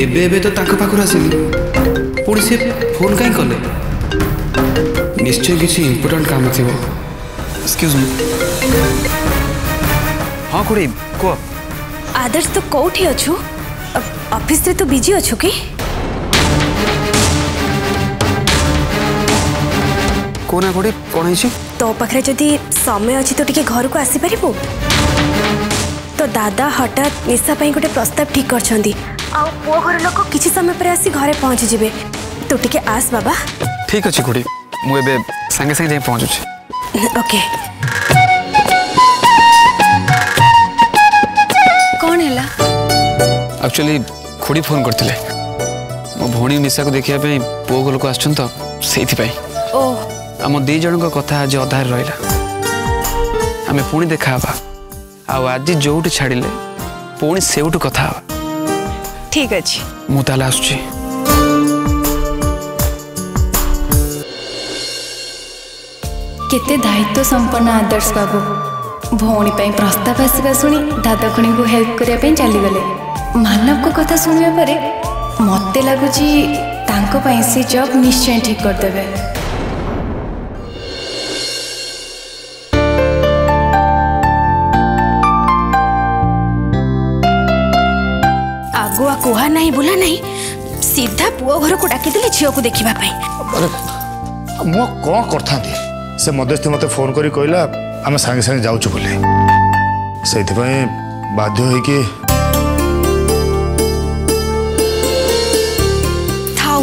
एबे एबे तो तांका पाखर आसिली पुणी से फोन कहीं कले निश्चय किसी इम्पोर्टेंट काम थी। Excuse me. हाँ खुड़ी कह आदर्श तो कौटी अच्छु ऑफिस रे तो बिजी अच्छु कि कोना कोडे कोन है तो पाखरे जदी समय अछि तो टिके घर को आसी परिबो तो दादा हटात निशा पई गोटे प्रस्ताव ठीक करछंदी आ पो घर लोक किछि समय पर आसी घरे पहुँच जिवे तो टिके आस बाबा। ठीक अछि कुडी मु एबे संगे संगे जाई पहुँचु छी। ओके कोन हैला एक्चुअली खुडी फोन करथिले मो भोणी निशा को देखिया पे पो घर लोक आछन तो सेथि पई ओ आम दी जन कथा आज अधार रहा आम पुणी देखा आज जो छाड़िले पुणी से कथा। ठीक अच्छे मुझे आस दायित्व संपन्न आदर्श बाबू भौणी पे प्रस्ताव आसवा शुणी दादा खुणी को हेल्प करने चलीगले। मानव को कथा शुणा पर मत लगुच से जॉब निश्चय ठीक करदेवे। कोहा नहीं बोला नहीं सीधा पुओ घर को डाकी देली झियो को देखिबा पई। अरे मो कोन करथा दे से मध्यस्थ मते फोन करी कहला हम संगे संगे जाउछु बोले सेति पई बाध्य होई कि थाऊ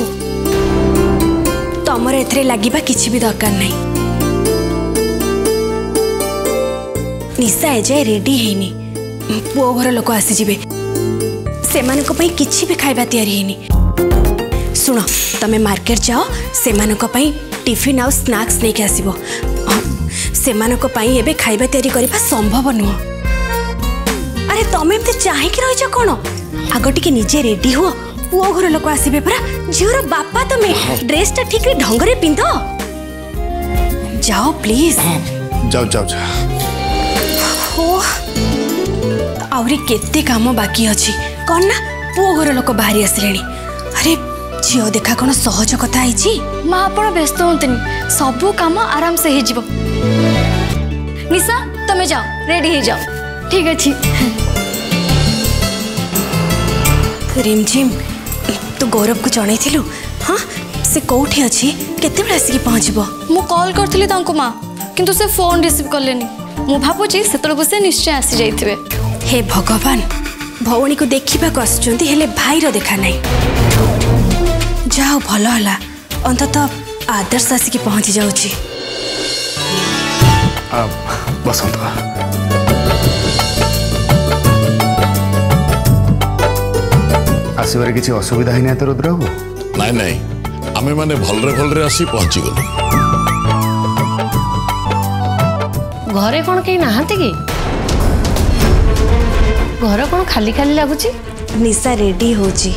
तमरे एथरे लागिबा किछि भी दरकार नहीं। निशा एजे रेडी हेनी पुओ घर लोक आसी जिवे से मानको पई किछि भी खाइबा तयार हेनी। सुनो तमे मार्केट जाओ से मानको पई टिफिन और स्नैक्स लेके आसीबो से मानको पई एबे खाइबा तयारी करबा संभव न। अरे तमे एते चाहे कि रहिछ कोन आगोटी के निजे रेडी हो पुओ घर लोक आसीबे परा झियोर बापा तमे ड्रेस ता ठीक रे ढंग रे पिंधो जाओ प्लीज जाओ जाओ हो आउरी केते काम बाकी अछि कौन ना पुओ घर लोक बाहरी आसले। अरे झियो देखा कौन सहज कथा माँ आप व्यस्त होते सब काम आराम से हो। निशा तुम जाओ रेडी हो जाओ। ठीक अच्छे रिमझिम तू गौरव को जन हाँ से कौटी अच्छी केत आसिक पहुँचब मु कॉल करी माँ किंतु से फोन रिसीव कले मु भावुची से निश्चय आसी जाइए। हे भगवान भौणी को देखा आसुँच हेले भाईर देखा ना जाओ भल है अंतत आदर्श आसिक पहुँची जाऊँगी। बसंत आसबार किसी असुविधा है ना तो रुद्र बाबू ना ना आम मैंने भलरे भलरे आसी पहुँची गलु घरे कौन कहीं नहांती कि घर कौन खाली खाली लगुच। निशा रेडी होची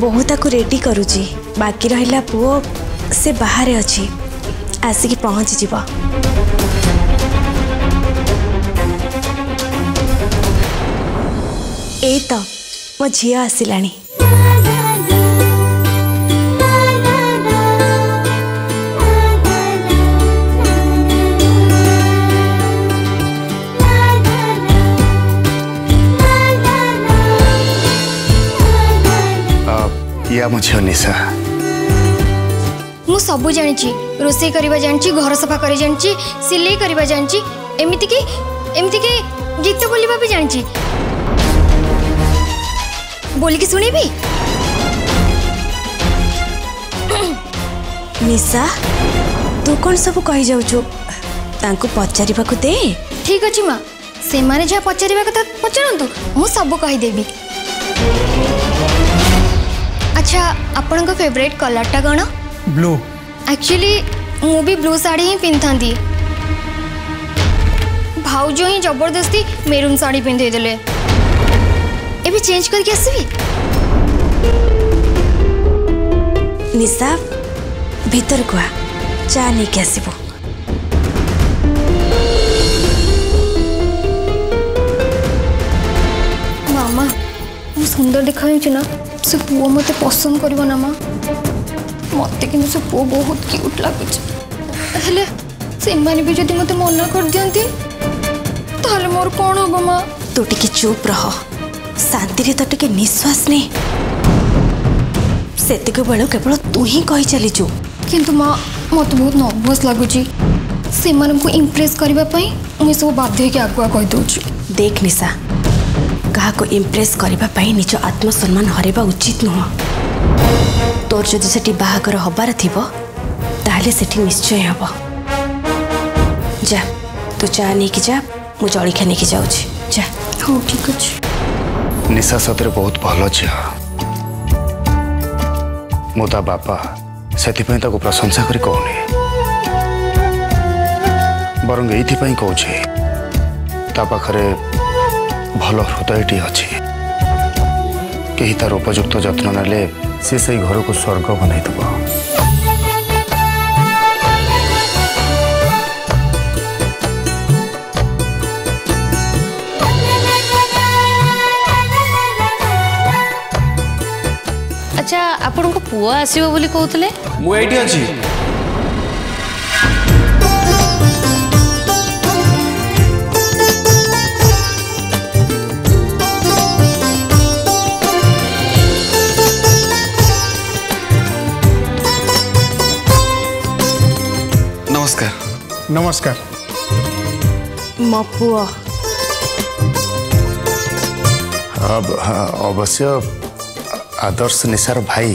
बहु ताको रेडी करुची बाकी रहिला पुओ से बाहर अच्छी आसिक पहुँची जीव। ए तो मो झिया आसिलानी मुझे निशा मु सब जानी रोसई करने जानी घर सफा कर जानी सिलाई करने जानी एमती की गीत बोलवा भी जानी बोलिकी सुनेबी। निशा तू कौन सब कही जाऊ पचार दे। ठीक अच्छे माँ से माने जहाँ पचार कथा पचारतु मु सब कहीदेवी। अच्छा आपन को फेवरेट कलर टा कौन? ब्लू। एक्चुअली मु भी ब्लू साड़ी ही पिंधा भाउज ही जबरदस्ती मेरून साड़ी पिंधे देले एबे चेंज करके आसबी। निशा भीतर को आ चा नहीं के आसबो। मामा सुंदर देखा ना से पुओ मत पसंद कर माँ मत कि से पुओ बहुत क्यूट लगुच से माने भी जब मत मना कर दिखती ताले मोर कौन हम माँ तू टे चुप रह शांति तो टे निश्वास ने सेतक बेल केवल तू ही कही चलीचु किंतु माँ मत बहुत नर्भस लगुच से मानू इम्प्रेस करने मुझे सब बाध्य आगुआ कहीदे देख निशा क्या को इम्प्रेस करने निज आत्मसम्मान हरवा उचित नुह तोर जदि से बाहागर हबार ताले से निश्चय हम जा तू चा नहीं जा मु जलखिया नहीं जाऊँगी जा हाँ ठीक अच्छे निशा सतरे बहुत भल झी मो ता बापा से प्रशंसा कर कहूनी बर ये कहे ता पाखे भल हृदयटी अच्छी कहीं तार उपयुक्त जत्न ने सी से घर को स्वर्ग बनई दब अच्छा आपण को पुआ आसीबो बोली कहउतले मु एठी अछि नमस्कार नमस्कार म पुआ अब अवश्य आदर्श निशार भाई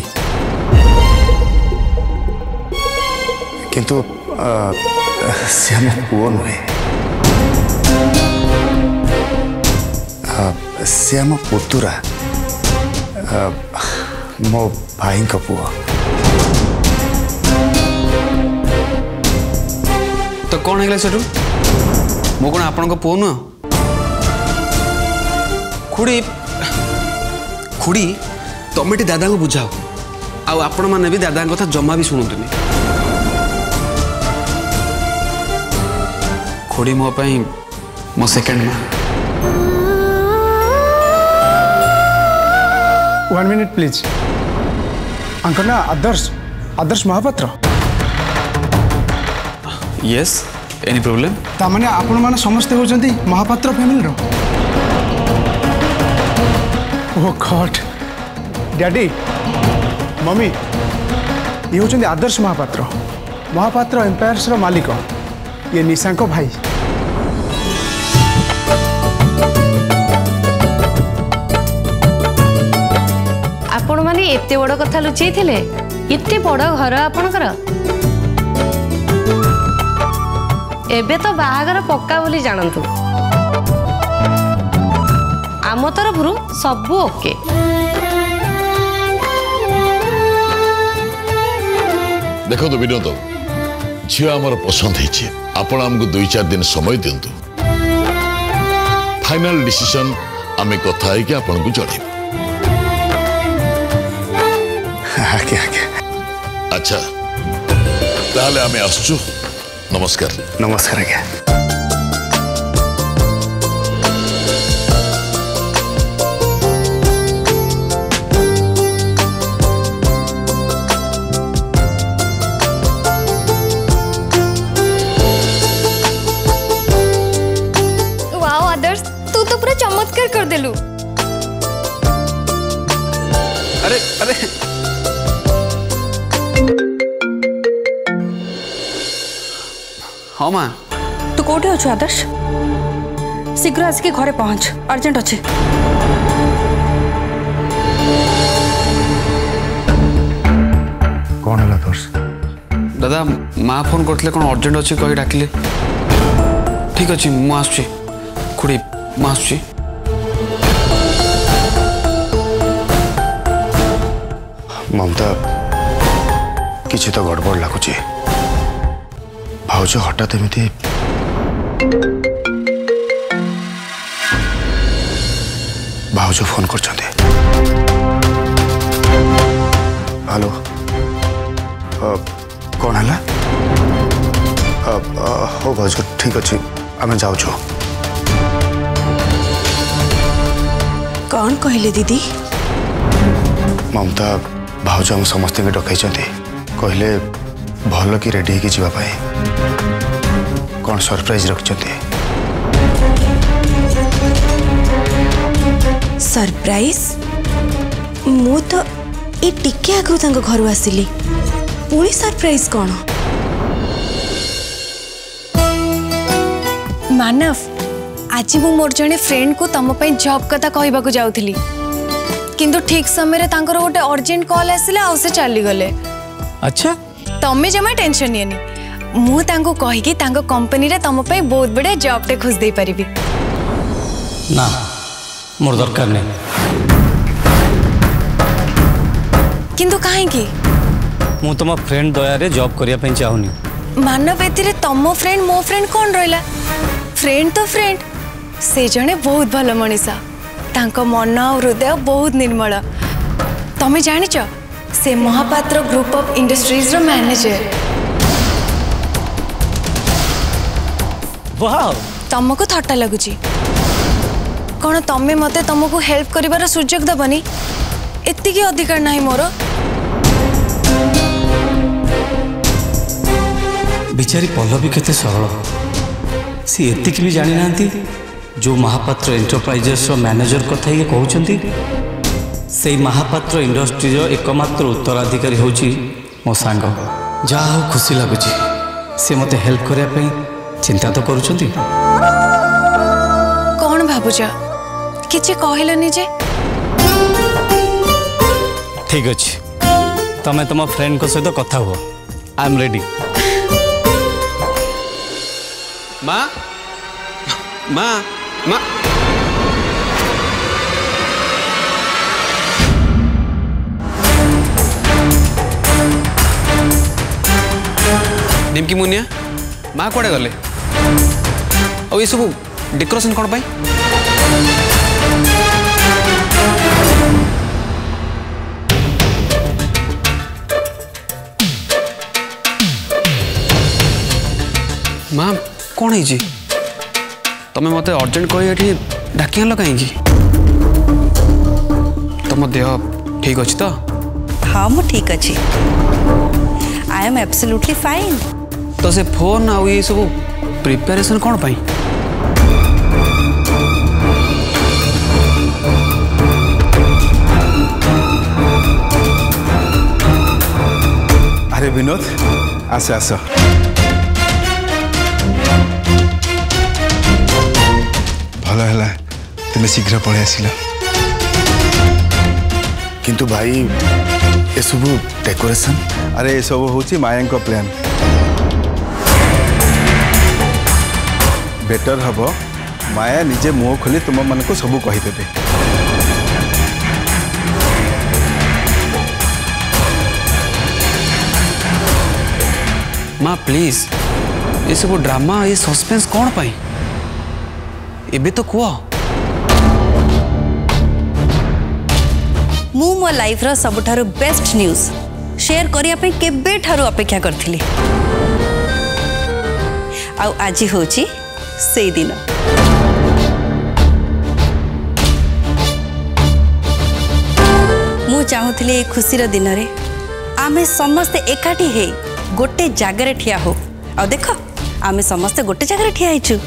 किंतु से हम पुओ नुहे से हम पुतुरा मो भाई का पुओ तो कौन है सेठू मो कौन आपण को पुओ नुह खुड़ी खुड़ी तुम टी दादा को बुझाओ आपण मैंने भी दादा कथा जमा भी शुणुनि खोड़ी मोपाई मो सेकेंड माँ 1 मिनट प्लीज अंकल ना Adarsh Adarsh Mahapatra yes any problem तामाने आपण माने समस्ते होचंती महापात्र फैमिली रो ओ गॉड डैडी मम्मी ये हूँ आदर्श महापात्र महापात्र एम्पायर्स मालिक ये निशा को भाई आपण माने एते बड़ कथा लुचई थे एते बड़ घर आपणकर एबे तो बाहागर पक्का बोली जानतु आम तरफ सबू ओके देखो तो विनोद झी आमर पसंद है आपण आमको 2-4 दिन समय दिंतु फाइनल डिसीजन आम कथा है कि आपन को जड़े अच्छा ताले आम आसु नमस्कार नमस्कार आज्ञा अरे अरे हाँ माँ तू कौटे अच्छु आदर्श शीघ्र आसिक घरे पहुँच अर्जेंट अच्छे कौन है आदर्श दादा माँ फोन करते कौन अर्जेंट अच्छे कही डाकिले ठीक अच्छे मु आसुची खुड़ी मु आसुची ममता किसी तो गड़बड़ लगुच भाज हठात एम भाज फोन कर हेलो कौन है हो भाज ठीक अच्छे आम जाऊ कौन कहले दीदी ममता भाज आम समस्त डकई कहले भल कि रेडी होगी जावाई कौन सरप्राइज रखिंट सरप्राइज मु तो ये टिके आगु घर आसिली पुणी सरप्राइज कौन मानव आज मु मोर जड़े फ्रेंड को तुम जॉब कथा कहवाक जाऊली किंतु ठीक समय गोटे अर्जेंट कॉल आसला से चली गले। अच्छा तुम्हें जमा टेंशन नियनि मुझे कहीकि कंपनी तुम बहुत बढ़िया जॉब टे खोज दे पारि ना मोर दरकार नहीं किंतु कहीं मु तुम फ्रेंड दया जॉब करने चाहूनी मानव ए तुम फ्रेंड मो फ्रेंड कौन रहा फ्रेंड तो फ्रेंड से जड़े बहुत भल मनीषा मन हृदय बहुत निर्मल तुम्हें जान से महापात्र ग्रुप ऑफ इंडस्ट्रीज रो मैनेजर तुमको थट्टा लगुच कौन तुम्हें मत तुमको हेल्प कर सुजोग दबनी एति अधिकार ना मोर बिचारी पल्लवी केते सरल सी एतिक भी जानी नांती जो महापात्र एंटरप्राइजेस मैनेजर कथा कहते से महापात्र इंडस्ट्रीज एकमात्र उत्तराधिकारी हूँ मो सांग जहा हो खुशी लगुच सी मत हेल्प करने चिंता तो कौन भावुच किसी कहलनि जे ठीक अच्छे तमें तुम फ्रेंड को सहित कथा हो आई एम रेडी माँ माँ माँ डिमकी मुनिया माँ कड़े गले और ये सब डेकोरेशन कौन पाई माँ कौन है तुम्हें मत अर्जेंट कही डाक कहीं तुम देह ठीक अच्छे तो हाँ मु ठीक अच्छे आई एम एब्सोल्युटली फाइन तो से फोन आउ ये सब प्रिपेरेशन कौन पाई अरे विनोद आस आस भला तुम शीघ्र पढ़े आसिल किंतु भाई ये सब डेकोरेशन अरे ये सब हूँ माया का प्लान बेटर हम माया निजे मुह खोली तुम मन को सब कहीदेवे माँ प्लीज ये सब ड्रामा ये सस्पेंस कौन पाई एबे तो कह मु मो लाइफ रा सबठारो बेस्ट न्यूज शेयर करिया पे केबे ठारो अपेक्षा करथिली आ आज होची सेई दिन मु चाहुथिले खुशी रा दिन रे आमे समस्त एकाठी हे गोटे जगह रे ठिया हो आ देखो आमे समस्त गोटे जगह रे ठिया आइछु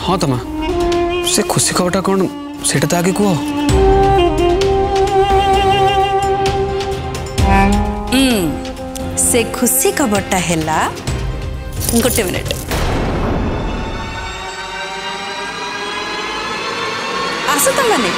हाँ तमा से खुशी खबरटा कौन से आगे कह से खुशी खबरटा है गोटे मिनट आस तमाने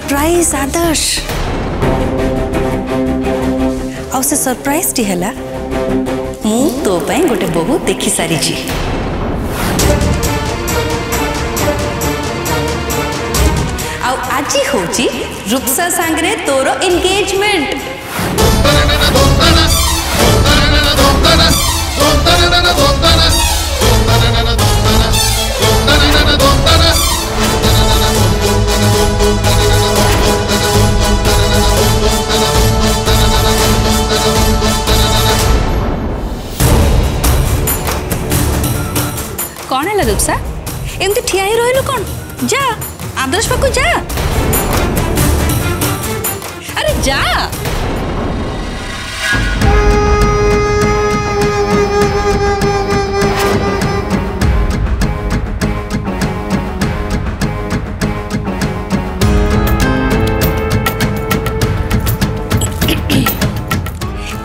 सरप्राइज आदर्श और से सरप्राइज टी है तो गोटे बहु देखी सारी आज हूँ रुक्सा सांगरे तोर एंगेजमेंट कौन है रुक्सा एमती ठिया ही रही कौन जा आदर्श पाकू जा अरे जा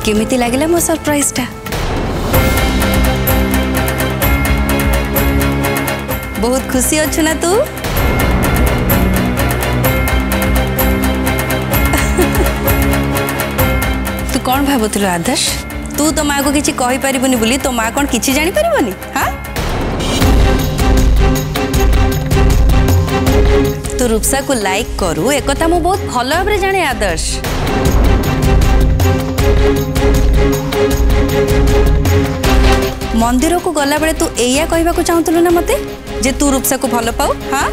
केमिति लगे मो सरप्राइज टा बहुत खुशी अच्छु ना तू तू कौन भावुलु आदर्श तू तो माँ को किसी कही पारिबुनी बोली तो माँ कौन किसी जानी पारिबुनी हाँ तू रूपसा को लाइक करू एक कथा मु बहुत भल भाव जाने आदर्श मंदिर को गला बेले तू एया कहबाक चाहतुलु ना मते जे तू रूपसा को भल पाऊ हाँ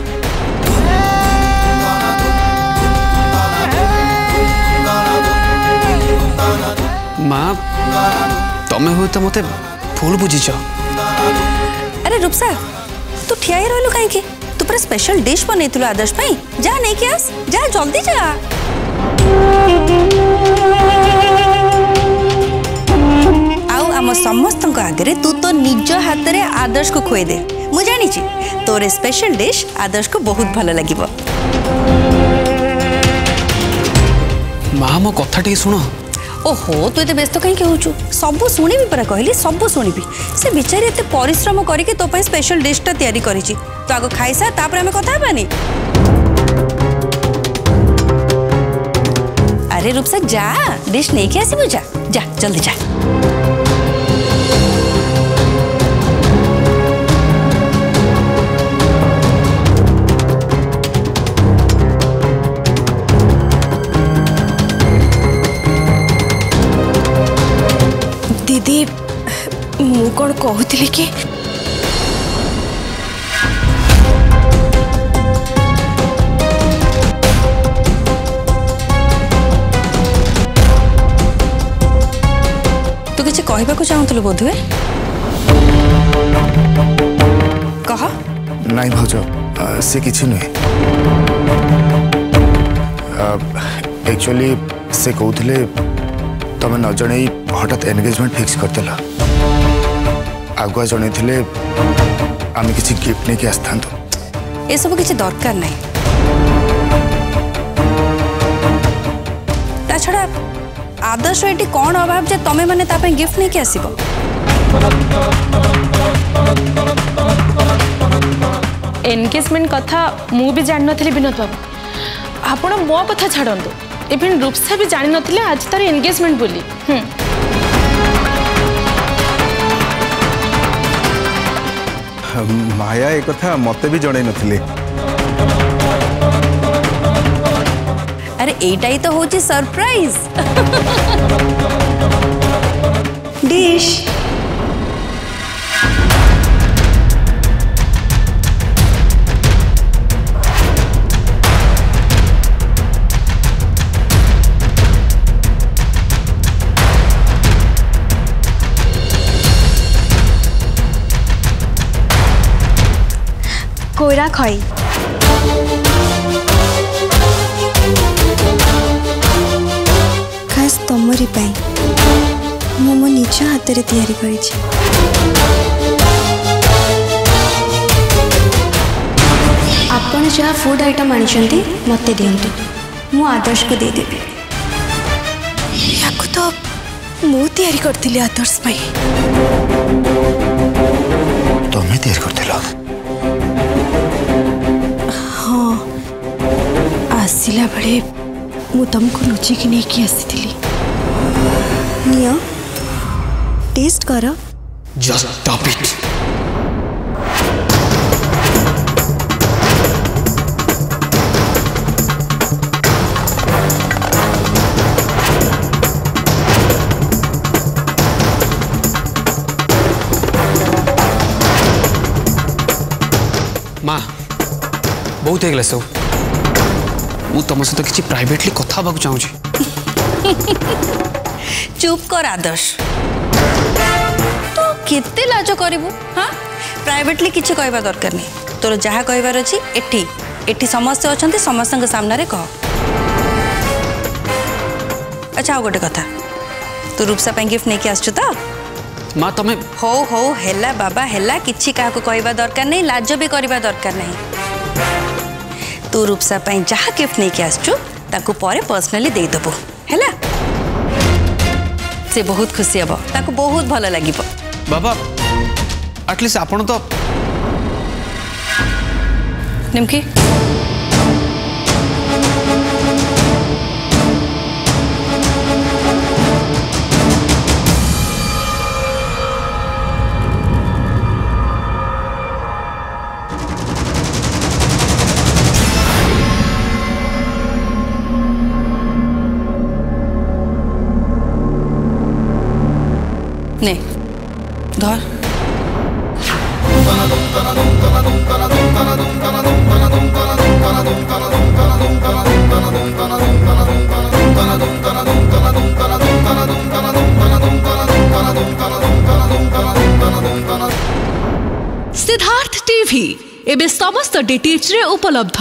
माँ तमें हूँ तो मत फुल बुझीच अरे रूपसा तू ठिया रही कहीं तू पूरा स्पेशल डिश बन आदर्श पाई जा नहीं कि आस जा जल्दी जा आम समस्त आगे तू तो निज हाथ रे आदर्श को खुए दे मु जानी तोरे स्पेशल डिश आदर्श को बहुत भल लगे माँ मो कथा टे शुण ओहो तु ये व्यस्त कहीं कहूँ सबू शुणी परा कहली सबू शुणी से बिचारी एत परिश्रम करके तोप स्पेशल डिशटा तैयारी करी तो आग खाईसा तापर आम कथा हेबानी अरे रूपसा जा डिश नहीं आसबू जा जा जल्दी जा दीदी मु कौन कहूली कि तू किसी कहवा को चाहूल बोधे कह नाई भाज से किसी नुहे एक्चुअली से कहते तुम न जन हठात एनगेजमेंट फिक्स करते आगुआ जन आम किसी गिफ्ट नहीं आसता ये सब किसी दरकार ना ता छड़ा आदर्श ये कौन अभाव जे तमें मैंने गिफ्ट नहीं आस एनगेजमेंट कथा मुझे जान नी विनोद बाबू आपण मो कथा छाड़ू इवन रूपसा भी जान नथिले आज तार एंगेजमेंट बोली माया एक कथा मते भी जणे नथिले अरे एटाई तो होची सरप्राइज डिश कोयरा खई खास तमरी पाई मो मो निज हाथ रे तैयारी करी छी आपन जहा फूड आइटम आनिछंती मते दियंतु मो आदर्श को दे देबी याकु तो मो तैयारी करतिले आदर्श पाई तमे तैयारी करतेला आसला बड़े मु तुमको लुचिकी नहीं कि आसी नियो टेस्ट करो। Just stop it. माँ बहुत हो सब मु तुम सहित किसी प्राइवेटली कथा हवाक चाहूँगी। चुप कर आदर्श, तू केते लाज करू। हाँ प्राइवेटली किसी कहवा दरकार नहीं, तोर जहाँ कहबार अच्छी एठी एठी समस्ते अच्छा समस्त सामने कह। अच्छा आउ गोटे कथा, तू रूपसा गिफ्ट नहीं आसु तो माँ तुम्हें हो हेला बाबा हेला किसी क्या कहवा दरकार नहीं, लाज भी करवा दरकार नहीं। तू रूपसा जहाँ गिफ्ट नहीं आसु ताकू परे पर्सनली देदेबु हेला, से बहुत खुशी हम ताकू बहुत भल लगे। बाबा एटलीस्ट आपण तो निमकी ने धर सिद्धार्थ टीवी एबे समस्त डीटीएच रे उपलब्ध।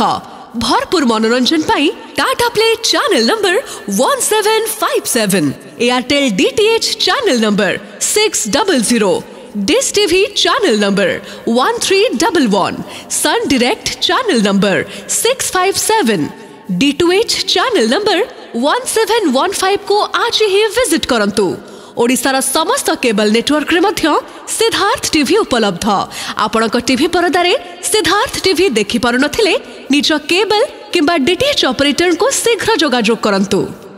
भरपूर मनोरंजन पाई Tata play channel number 1757, Airtel DTH channel number 600, Dish TV channel number 1311, Sun direct channel number 657, D2H channel number 1715 को आज ही विजिट करंतु। ओडिशार समस्त केबल नेटवर्क रे मध्य सिद्धार्थ टीवी उपलब्ध। आपण टीवी परदारे सिद्धार्थ टीवी देखि पारु नथिले निज केबल किंबा डीटीएच ऑपरेटर को शीघ्र जोगाजोग करंतु।